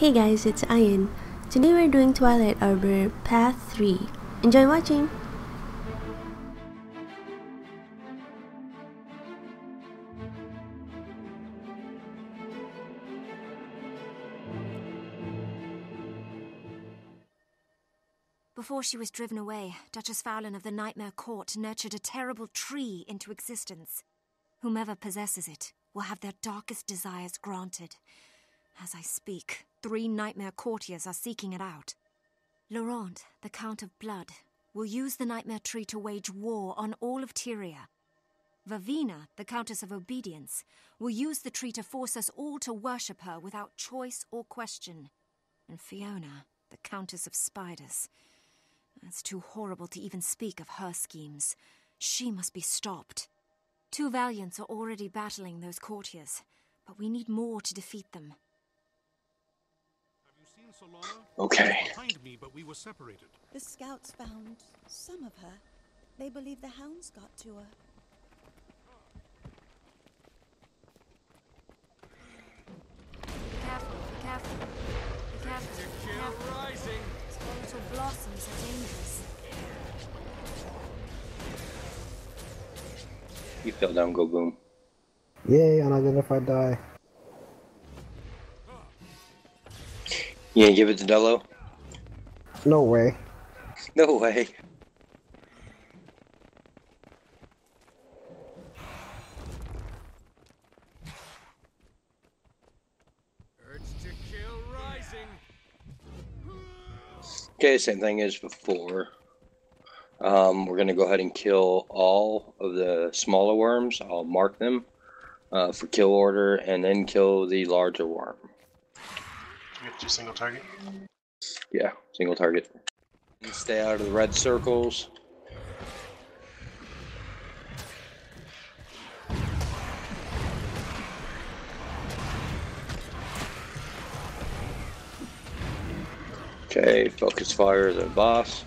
Hey guys, it's Ayin. Today we're doing Twilight Arbor Path 3. Enjoy watching! Before she was driven away, Duchess Faolain of the Nightmare Court nurtured a terrible tree into existence. Whomever possesses it will have their darkest desires granted. As I speak, 3 Nightmare courtiers are seeking it out. Leurent, the Count of Blood, will use the Nightmare Tree to wage war on all of Tyria. Vevina, the Countess of Obedience, will use the tree to force us all to worship her without choice or question. And Fiona, the Countess of Spiders. It's too horrible to even speak of her schemes. She must be stopped. 2 Valiants are already battling those courtiers, but we need more to defeat them. Okay. Behind me, but we were separated. The scouts found some of her. They believe the hounds got to her. Be careful. They're rising. Those little blossoms are dangerous. You fell down, Go-Goom. Yay, unidentified die. You gonna give it to Delo? No way. No way. Urge to kill rising. Okay, same thing as before. We're gonna go ahead and kill all of the smaller worms. I'll mark them for kill order, and then kill the larger worm. Just single target? Yeah, single target. And stay out of the red circles. Okay, focus fire the boss.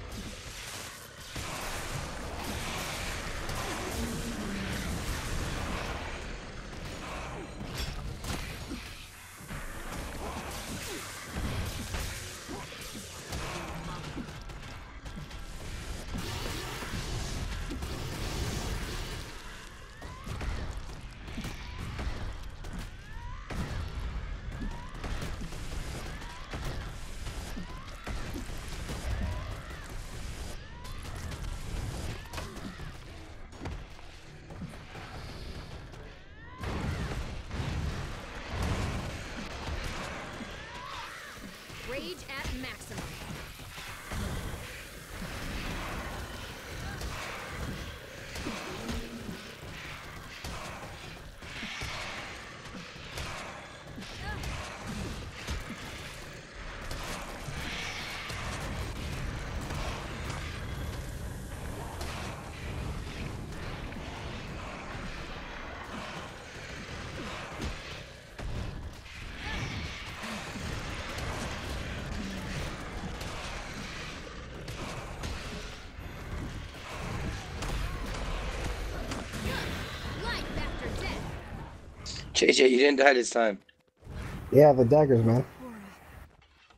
Rage at maximum. JJ, you didn't die this time. Yeah, the daggers, man.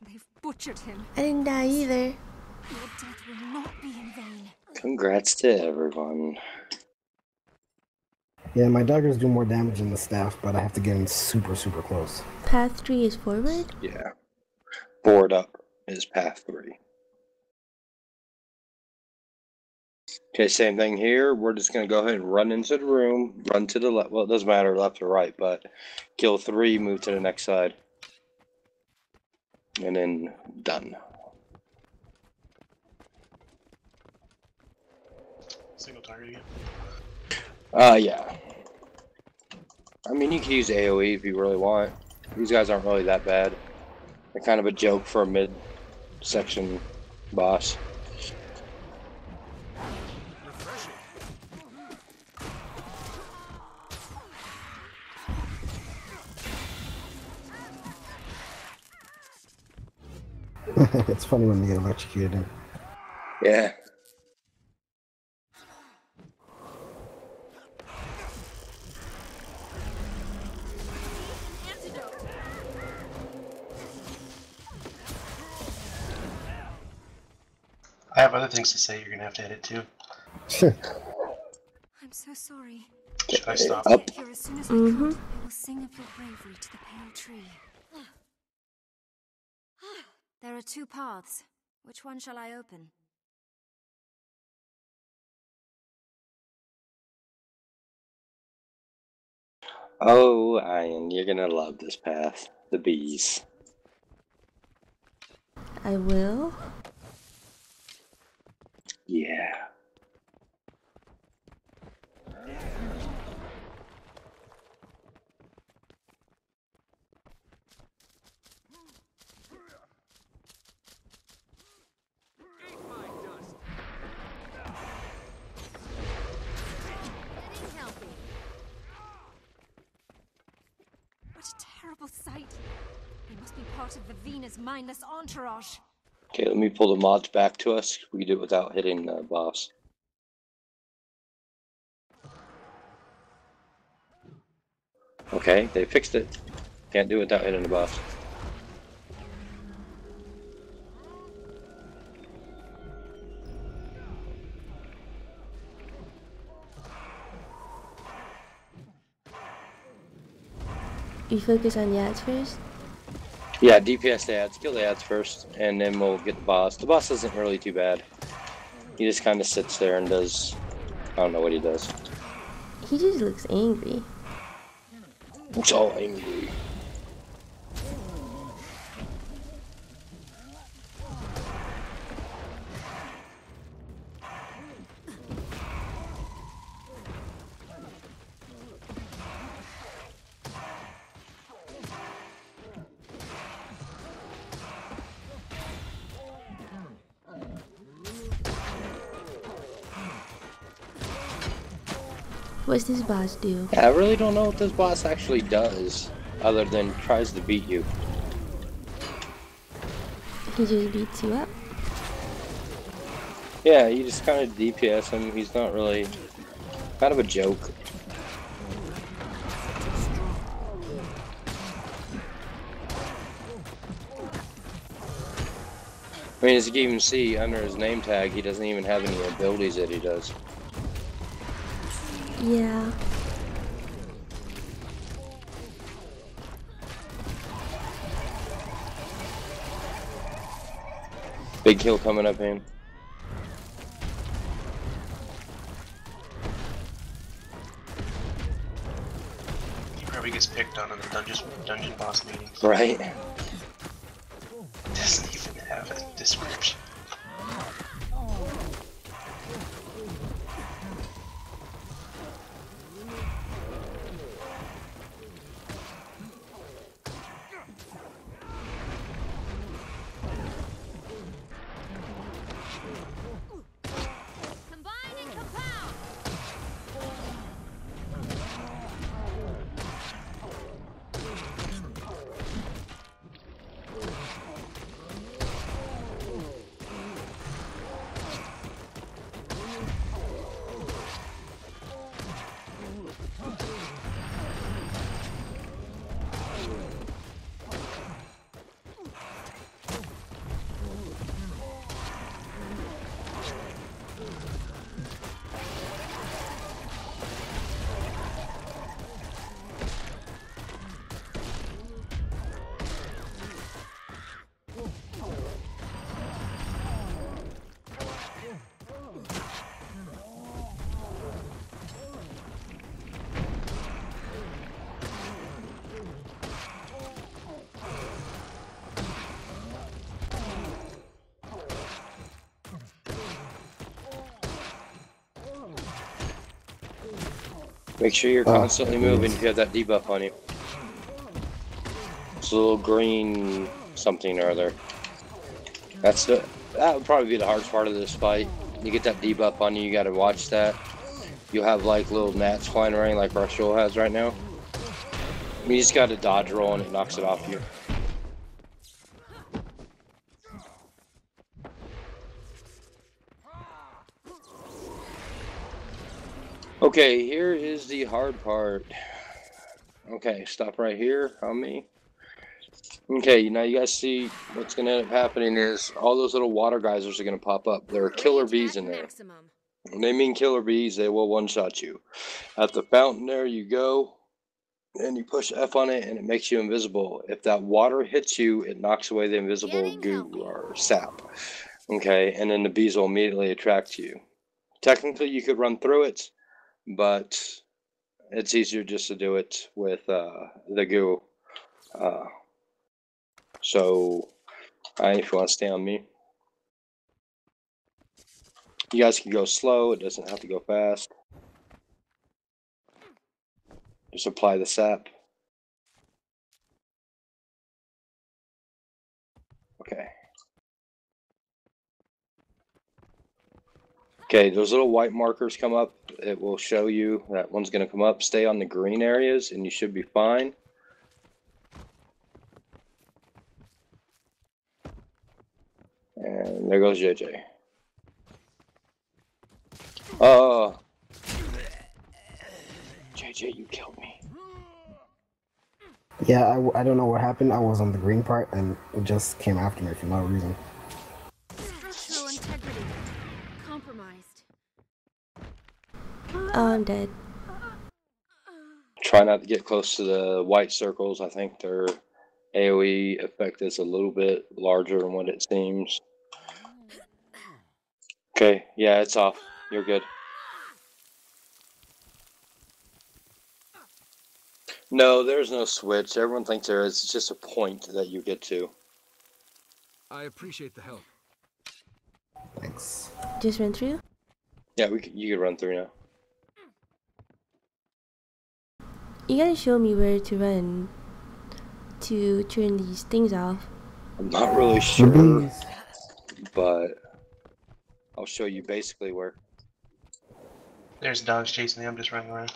They've butchered him. I didn't die either. Your death will not be in vain. Congrats to everyone. Yeah, my daggers do more damage than the staff, but I have to get in super close. Path 3 is forward? Yeah. Board up is path 3. Okay, same thing here. We're just going to go ahead and run into the room, run to the left. Well, it doesn't matter left or right, but kill 3, move to the next side. And then done. Single target again? Yeah. I mean, you can use AoE if you really want. These guys aren't really that bad. They're kind of a joke for a mid-section boss. It's funny when they get electrocuted him. Yeah. have other things to say, you're going to have to edit too. I'm so sorry. Should I stop? Up. Mm-hmm. I will sing of your bravery to the pale tree. There are two paths. Which one shall I open? Oh, Ayin, you're gonna love this path. The bees. I will? Yeah. Sight. They must be part of Vevina's mindless entourage. Okay, let me pull the mods back to us. We can do it without hitting the boss. Okay, they fixed it. Can't do it without hitting the boss. You focus on the ads first? Yeah, DPS the ads, kill the ads first, and then we'll get the boss. The boss isn't really too bad. He just kind of sits there and does... I don't know what he does. He just looks angry. Looks all angry. What's this boss do? I really don't know what this boss actually does, other than tries to beat you. He just beats you up? Yeah, you just kind of DPS him. He's not really... kind of a joke. I mean, as you can even see, under his name tag, he doesn't even have any abilities that he does. Yeah. Big kill coming up, man. He probably gets picked on in the dungeon boss meeting. Right. Doesn't even have a description. Make sure you're constantly moving if you have that debuff on you. It's a little green something or other. That's the, that would probably be the hardest part of this fight. You get that debuff on you, you gotta watch that. You'll have like little gnats flying around like Rachel has right now. You just gotta dodge roll and it knocks it off you. Okay, here is the hard part. Okay, stop right here on me. Okay, now you guys see what's going to end up happening is all those little water geysers are going to pop up. There are killer bees in there. When they mean killer bees, they will one-shot you. At the fountain there, you go, and you push F on it, and it makes you invisible. If that water hits you, it knocks away the invisible goo or sap. Okay, and then the bees will immediately attract you. Technically, you could run through it, but it's easier just to do it with the goo. So, if you want to stay on me. You guys can go slow. It doesn't have to go fast. Just apply the sap. Okay. Okay, those little white markers come up. It will show you that one's going to come up. Stay on the green areas and you should be fine. And there goes JJ. Oh. JJ, you killed me. Yeah, I don't know what happened. I was on the green part and it just came after me for no reason. Structural integrity compromised. Oh, I'm dead. Try not to get close to the white circles. I think their AoE effect is a little bit larger than what it seems. Okay, yeah, it's off. You're good. No, there's no switch. Everyone thinks there is. It's just a point that you get to. I appreciate the help. Thanks. Just run through? Yeah, you can run through now. You gotta show me where to run to turn these things off. I'm not really sure, but I'll show you basically where. There's dogs chasing me, I'm just running around.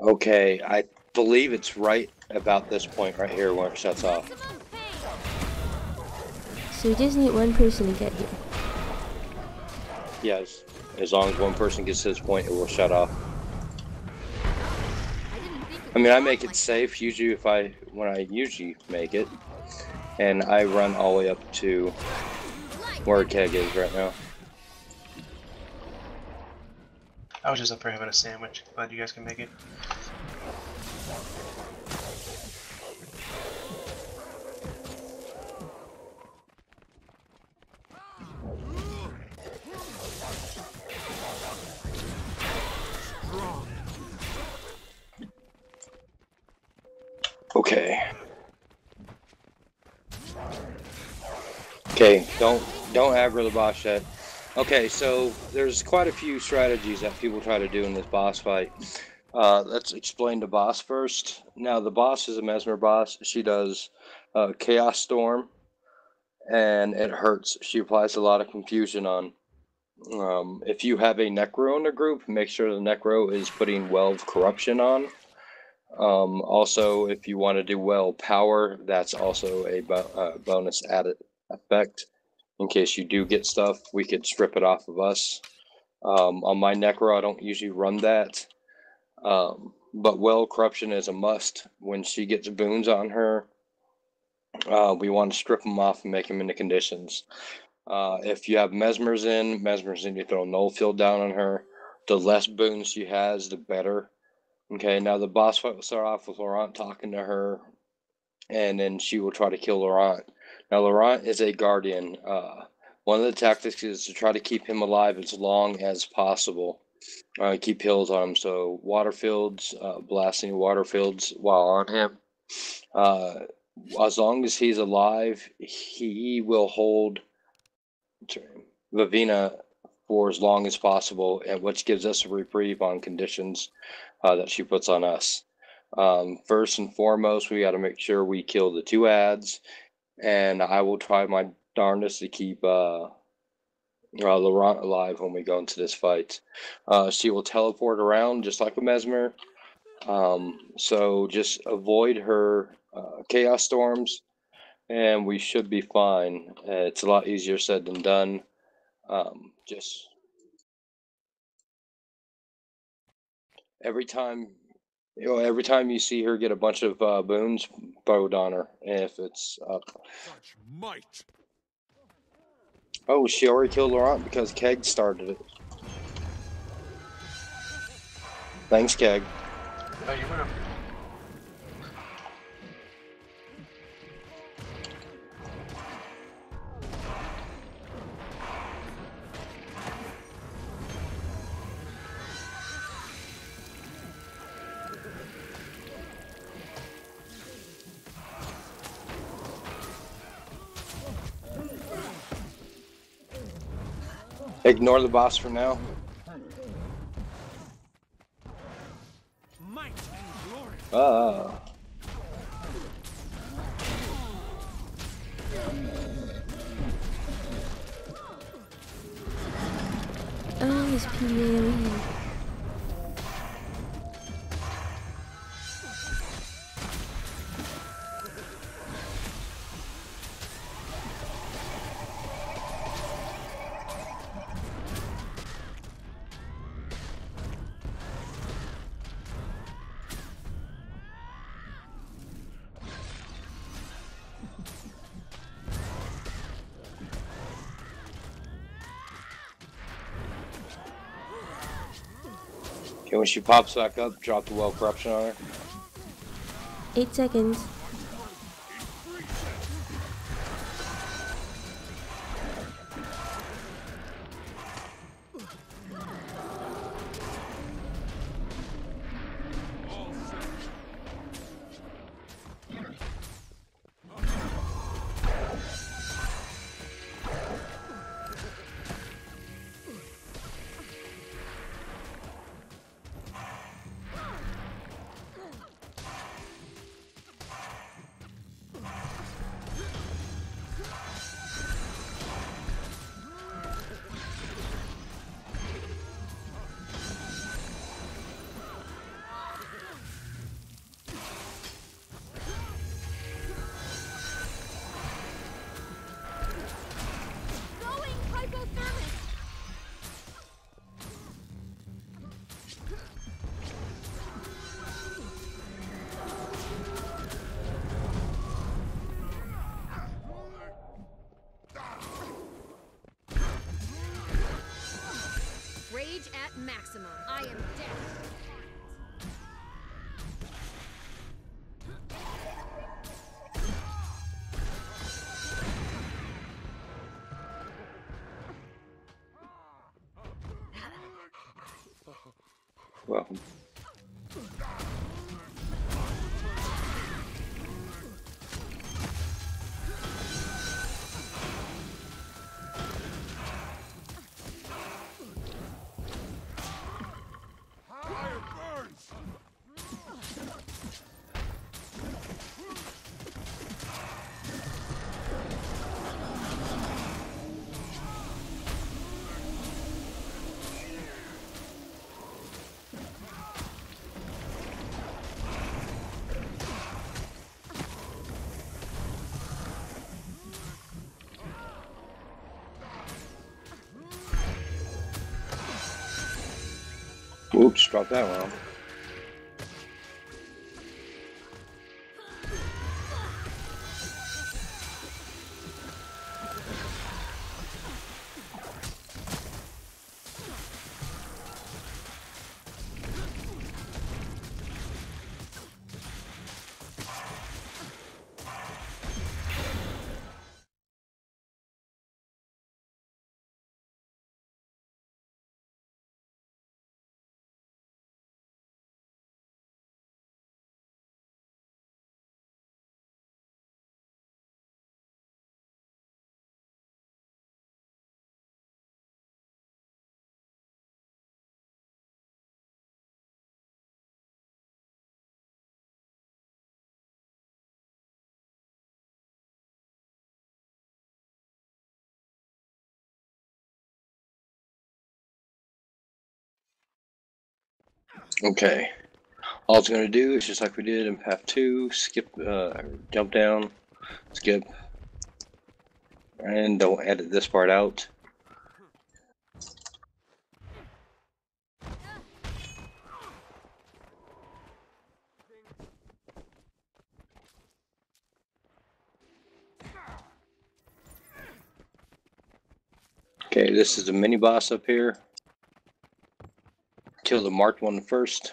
Okay, I believe it's right about this point right here where it shuts off. So you just need one person to get here. Yes, as long as one person gets to this point, it will shut off. I mean, I make it safe usually when I usually make it, and I run all the way up to where Keg is right now. I was just up here having a sandwich. Glad you guys can make it. Okay. Okay, don't aggro the boss yet. Okay, so there's quite a few strategies that people try to do in this boss fight. Let's explain the boss first. Now, the boss is a mesmer boss. She does Chaos Storm, and it hurts. She applies a lot of confusion on. If you have a Necro in the group, make sure the Necro is putting Well of Corruption on. Also, if you want to do Well Power, that's also a bonus added effect. In case you do get stuff, we could strip it off of us. On my Necro, I don't usually run that. But Well Corruption is a must. When she gets boons on her, we want to strip them off and make them into conditions. If you have Mesmers in, you throw Null Field down on her. The less boons she has, the better. Okay, now the boss fight will start off with Leurent talking to her, and then she will try to kill Leurent. Now, Leurent is a guardian. One of the tactics is to try to keep him alive as long as possible. Keep heals on him, so water fields, blasting water fields while on him. As long as he's alive, he will hold Vevina for as long as possible, and which gives us a reprieve on conditions that she puts on us. First and foremost, we got to make sure we kill the two adds. And I will try my darndest to keep Leurent alive when we go into this fight. She will teleport around just like a mesmer. So just avoid her chaos storms, and we should be fine. It's a lot easier said than done. Just every time, you know, every time you see her get a bunch of boons, bode on her if it's up. Such might. Oh, she already killed Leurent because Keg started it. Thanks, Keg. Oh, you would've... Ignore the boss for now. Oh, it's PvE. And when she pops back up, drop the well corruption on her. 8 seconds. At maximum, I am dead. Well. Oops, dropped that one. Okay. All it's going to do is just like we did in path 2, skip, jump down, skip, and don't edit this part out. Okay, this is the mini boss up here. Kill the marked one first.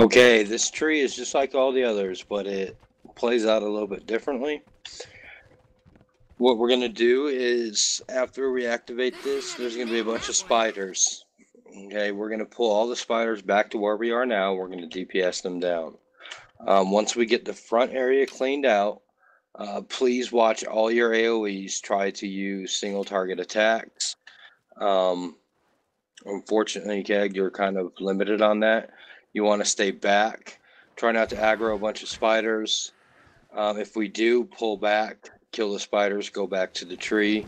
Okay, this tree is just like all the others, but it plays out a little bit differently. What we're going to do is, after we activate this, there's going to be a bunch of spiders. Okay, we're going to pull all the spiders back to where we are now. We're going to DPS them down. Once we get the front area cleaned out, please watch all your AoEs try to use single target attacks. Unfortunately, Keg, you're kind of limited on that. You want to stay back. Try not to aggro a bunch of spiders. If we do, pull back, kill the spiders, go back to the tree.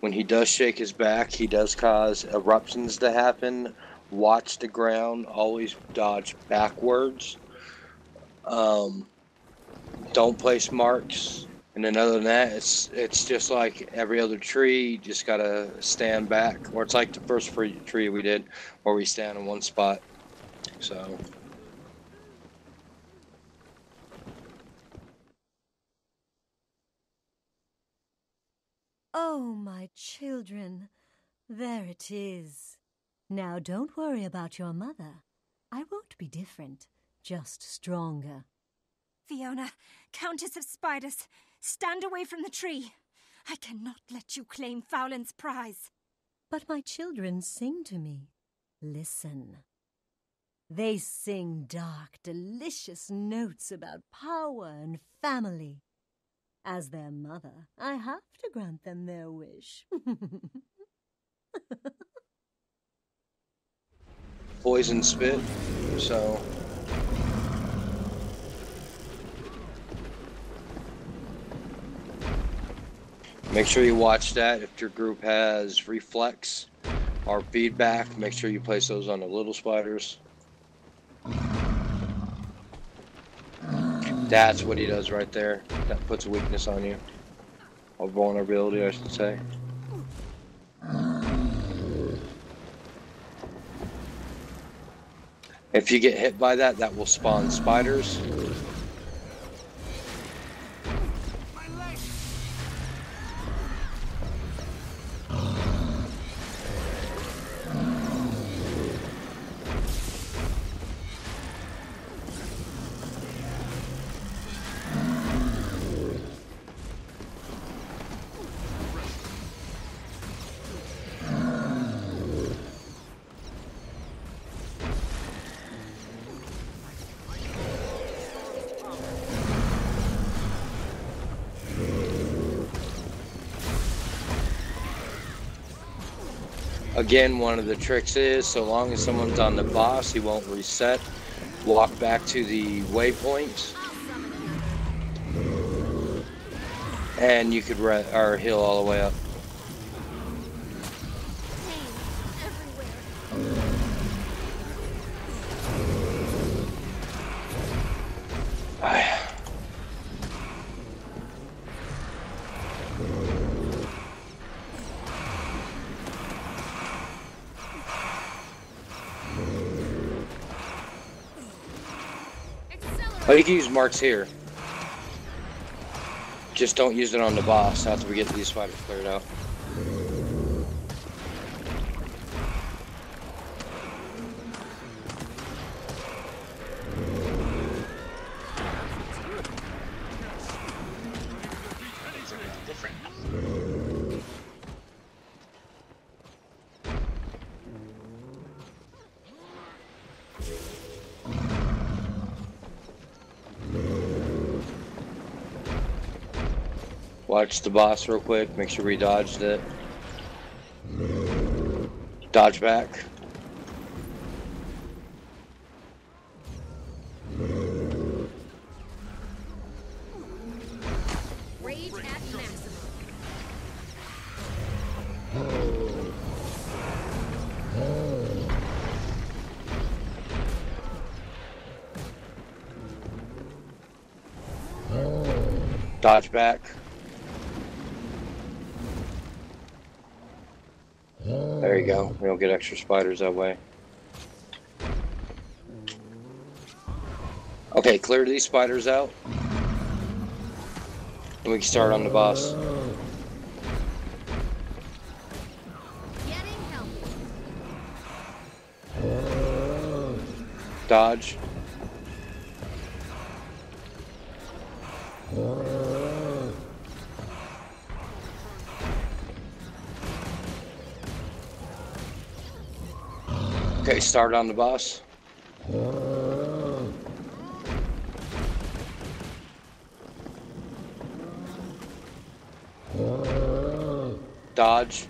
When he does shake his back, he does cause eruptions to happen. Watch the ground. Always dodge backwards. Don't place marks, and then other than that, it's just like every other tree. You just gotta stand back, or it's like the first tree we did, where we stand in one spot. So oh my children, there it is. Now don't worry about your mother. I won't be different, just stronger. Fiona, Countess of Spiders, stand away from the tree. I cannot let you claim Faolain's prize. But my children sing to me. Listen. They sing dark, delicious notes about power and family. As their mother, I have to grant them their wish. Poison spit, so... Make sure you watch that. If your group has reflex or feedback, make sure you place those on the little spiders. That's what he does right there. That puts a weakness on you. Or vulnerability, I should say. If you get hit by that, that will spawn spiders. Again, one of the tricks is, so long as someone's on the boss, he won't reset. Walk back to the waypoint, and you could heal all the way up. Oh, you can use marks here. Just don't use it on the boss after we get these spiders cleared out. Watch the boss real quick, make sure we dodged it. Dodge back. Rage at maximum. Dodge back. There you go. We don't get extra spiders that way. Okay, clear these spiders out. And we can start on the boss. Dodge. Okay, start on the boss. Dodge.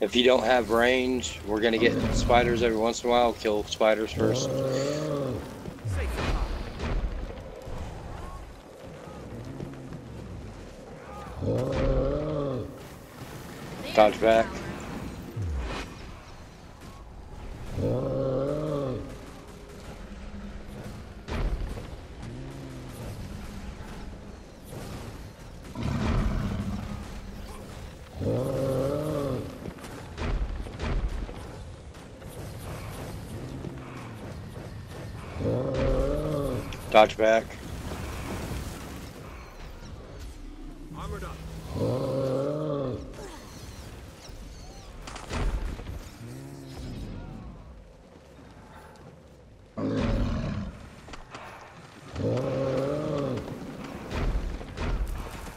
If you don't have range, we're gonna get spiders every once in a while. Kill spiders first. Dodge back. Dodge back. Armored up.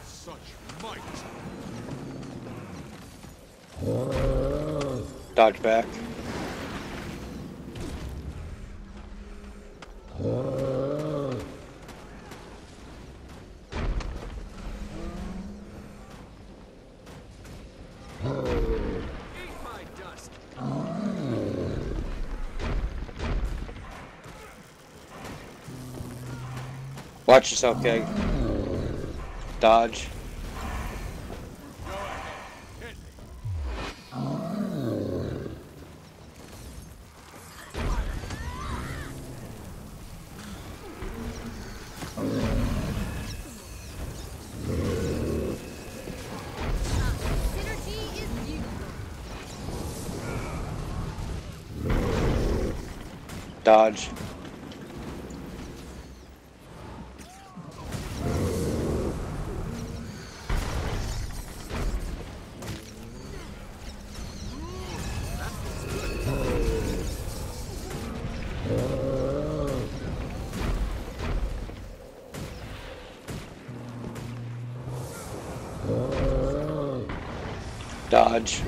Such might. Dodge back. Watch yourself, Keg. Dodge. Dodge. Dodge.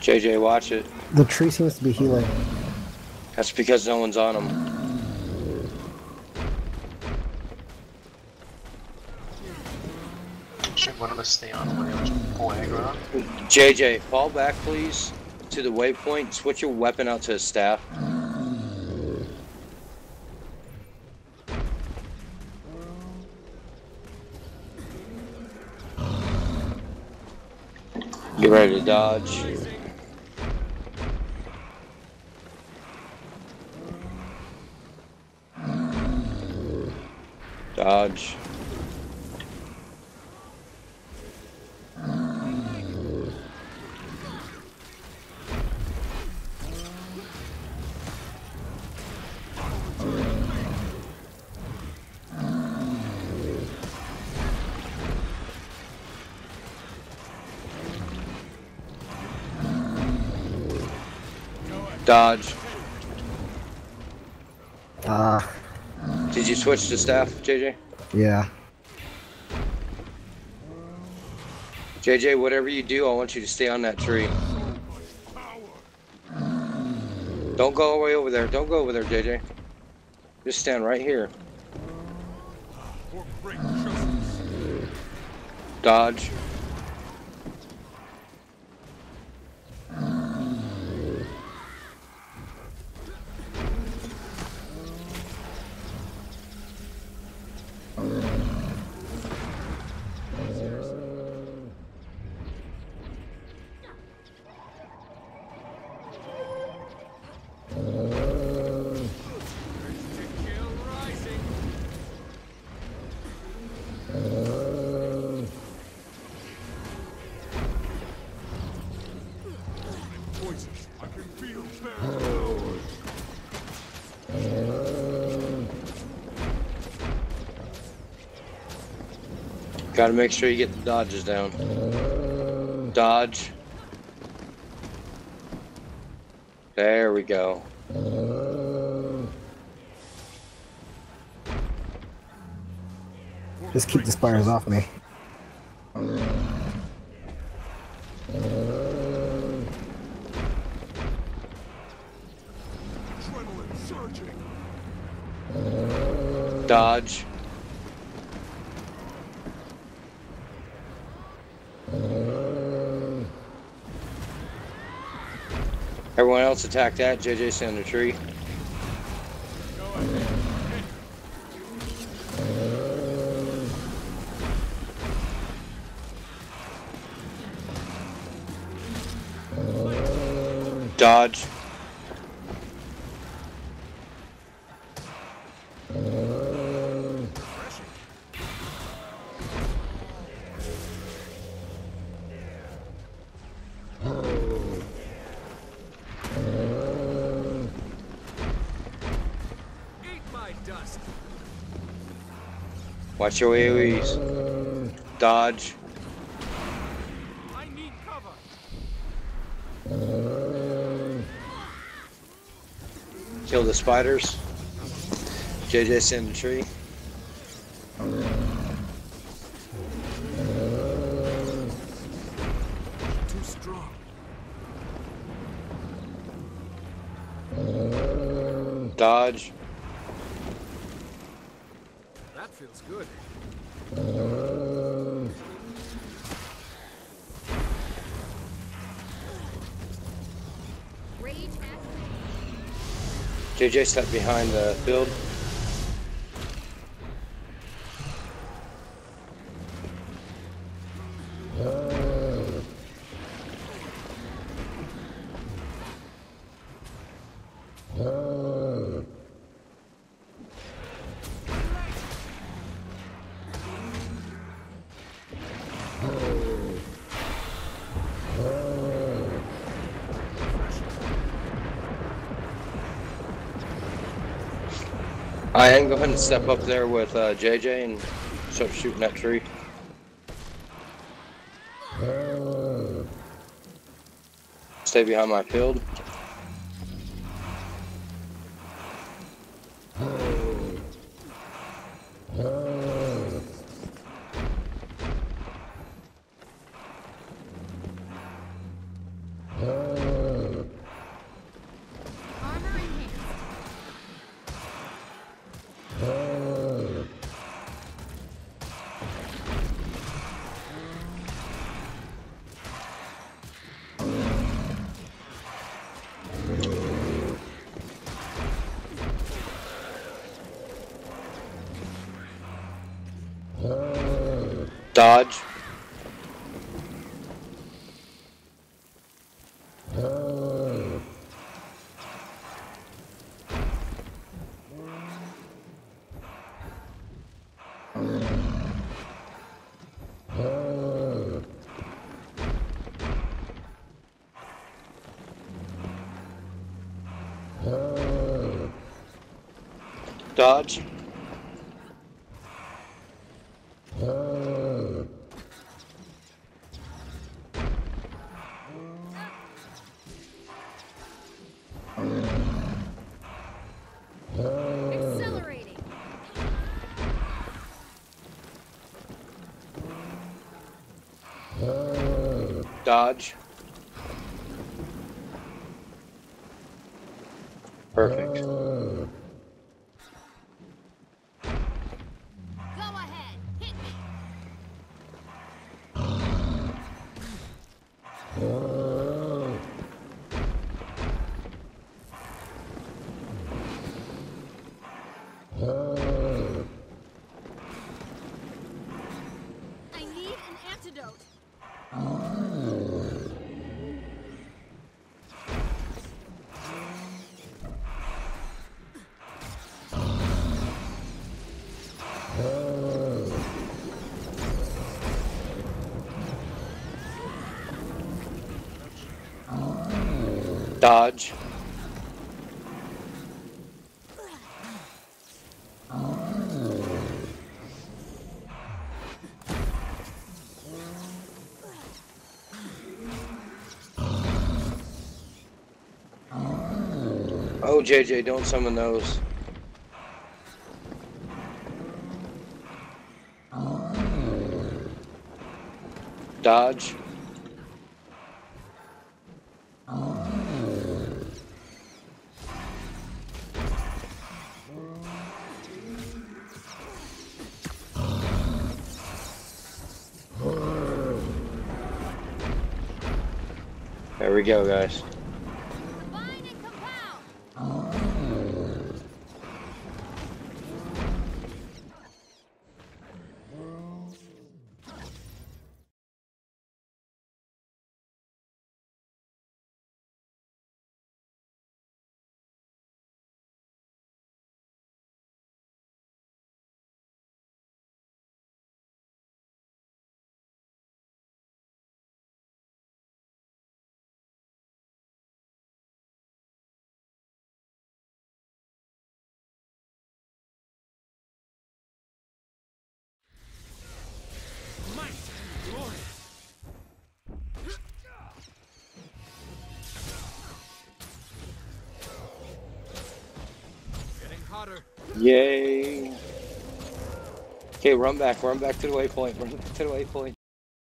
JJ, watch it. The tree seems to be healing. That's because no one's on him. Should one of us stay on when there's full aggro? JJ, fall back please to the waypoint. Switch your weapon out to his staff. Get ready to dodge. Dodge. Dodge. Ah. Did you switch to staff, JJ? Yeah. JJ, whatever you do, I want you to stay on that tree. Don't go away over there. Don't go over there, JJ. Just stand right here. Dodge. Gotta make sure you get the dodges down. Dodge. There we go. Just keep the spiders off me. Dodge. Everyone else attack that. JJ Sandler tree. Dodge. Watch your AoEs. Dodge. I need cover. Kill the spiders. JJ send the tree. Too strong. Dodge. Feels good. JJ stepped behind the build. I am going to step up there with JJ and start shooting that tree. Stay behind my field. Dodge. Dodge. Dodge. Perfect. Go ahead. Hit me. I need an antidote. Dodge. No, JJ, don't summon those. Dodge. There we go, guys. Yay. Okay, run back to the waypoint.